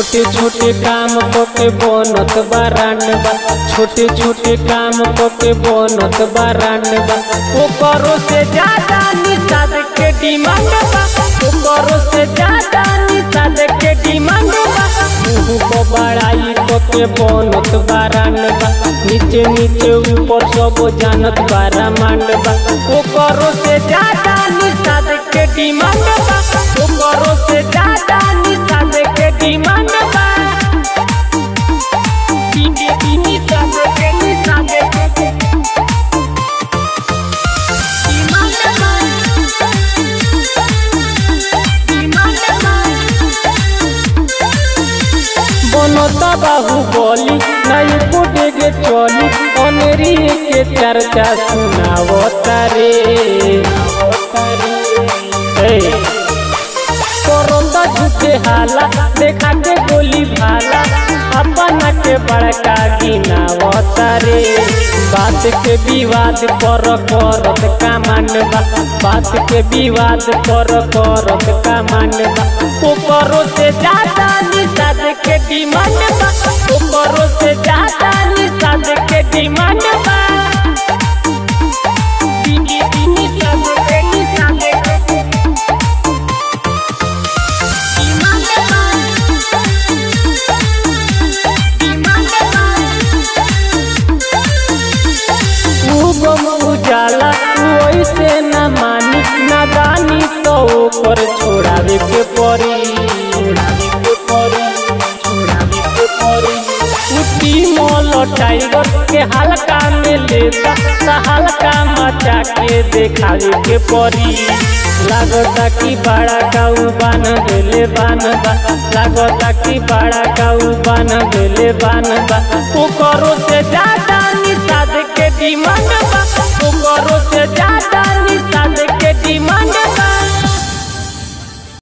छोटे छोटे काम कोके बनत बारानबा, छोटे छोटे काम कोके बनत बारानबा। ओकरो से ज्यादा निशाद के डिमांड बा, ओकरो से ज्यादा निशाद के डिमांड बा। मुंह को बड़ाई कोके बनत बारानबा, नीचे नीचे ऊपर सब जानत बारामानबा। ओकरो से ज्यादा निशाद के डिमांड बा, ओकरो से ज्यादा निशाद के डिमांड। बनता बाहुबली नहीं कोडेगे चोली, अनेरी के चर्चा सुनावता रे। करता झूठे हाला देखा के गोली भाला, अपना के बड़का गिनावता रे। बात के विवाद पर करत कामानबा, बात के विवाद पर करत कामानबा। ऊपरों से ज्यादा निशाद के डिमांड बा, ऊपरों से ज्यादा निशाद के डिमांड बा। से ना मानी नादानी तो ऊपर छोड़ावे के परी, छोड़ावे के परी, छोड़ावे के परी। उठी मोलो टाइगर के हल्का में लेता, हल्का मचा के देखावे के परी। लागता कि बड़ा काऊ बान देले बानबा, लागता कि बड़ा काऊ बान देले बानबा। ओकरो से ज्यादा निशाद के डिमांड बा, ओकरो से